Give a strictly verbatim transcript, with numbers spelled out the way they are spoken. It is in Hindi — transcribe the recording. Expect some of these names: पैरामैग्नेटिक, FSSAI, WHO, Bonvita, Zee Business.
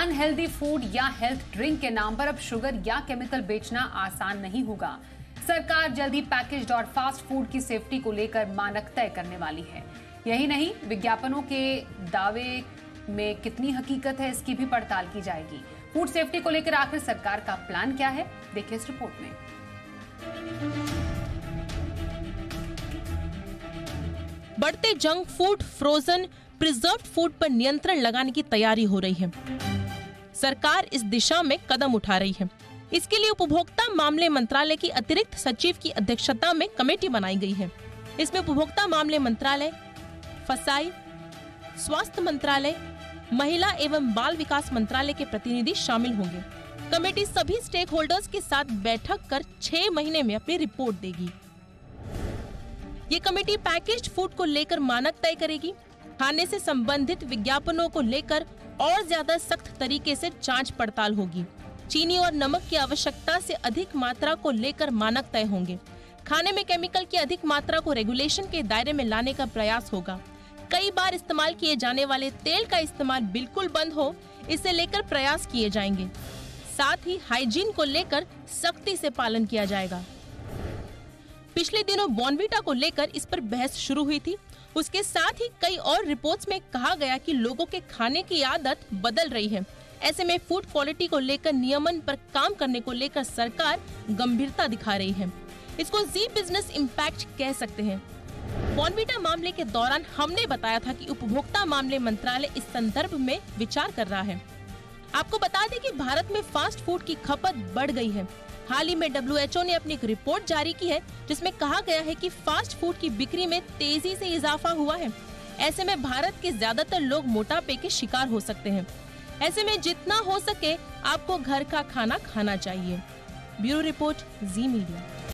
अनहेल्दी फूड या हेल्थ ड्रिंक के नाम पर अब शुगर या केमिकल बेचना आसान नहीं होगा। सरकार जल्दी पैकेज्ड और फास्ट फूड की सेफ्टी को लेकर मानक तय करने वाली है। यही नहीं, विज्ञापनों के दावे में कितनी हकीकत है इसकी भी पड़ताल की जाएगी। फूड सेफ्टी को लेकर आखिर सरकार का प्लान क्या है, देखिए इस रिपोर्ट में। बढ़ते junk food, frozen, preserved food पर नियंत्रण लगाने की तैयारी हो रही है। सरकार इस दिशा में कदम उठा रही है। इसके लिए उपभोक्ता मामले मंत्रालय की अतिरिक्त सचिव की अध्यक्षता में कमेटी बनाई गई है। इसमें उपभोक्ता मामले मंत्रालय, फसाई, स्वास्थ्य मंत्रालय, महिला एवं बाल विकास मंत्रालय के प्रतिनिधि शामिल होंगे। कमेटी सभी स्टेक होल्डर्स के साथ बैठक कर छह महीने में अपनी रिपोर्ट देगी। ये कमेटी पैकेज्ड फूड को लेकर मानक तय करेगी, खाने से संबंधित विज्ञापनों को लेकर और ज्यादा सख्त तरीके से जांच पड़ताल होगी। चीनी और नमक की आवश्यकता से अधिक मात्रा को लेकर मानक तय होंगे। खाने में केमिकल की अधिक मात्रा को रेगुलेशन के दायरे में लाने का प्रयास होगा। कई बार इस्तेमाल किए जाने वाले तेल का इस्तेमाल बिल्कुल बंद हो, इसे लेकर प्रयास किए जाएंगे। साथ ही हाइजीन को लेकर सख्ती से पालन किया जाएगा। पिछले दिनों बॉन्विटा को लेकर इस पर बहस शुरू हुई थी। उसके साथ ही कई और रिपोर्ट्स में कहा गया कि लोगों के खाने की आदत बदल रही है। ऐसे में फूड क्वालिटी को लेकर नियमन पर काम करने को लेकर सरकार गंभीरता दिखा रही है। इसको जी बिजनेस इम्पैक्ट कह सकते हैं। बॉन्विटा मामले के दौरान हमने बताया था कि उपभोक्ता मामले मंत्रालय इस संदर्भ में विचार कर रहा है। आपको बता दें कि भारत में फास्ट फूड की खपत बढ़ गई है। हाल ही में डब्ल्यू एच ओ ने अपनी एक रिपोर्ट जारी की है, जिसमें कहा गया है कि फास्ट फूड की बिक्री में तेजी से इजाफा हुआ है। ऐसे में भारत के ज्यादातर लोग मोटापे के शिकार हो सकते हैं। ऐसे में जितना हो सके आपको घर का खाना खाना चाहिए। Bureau report, Zee media.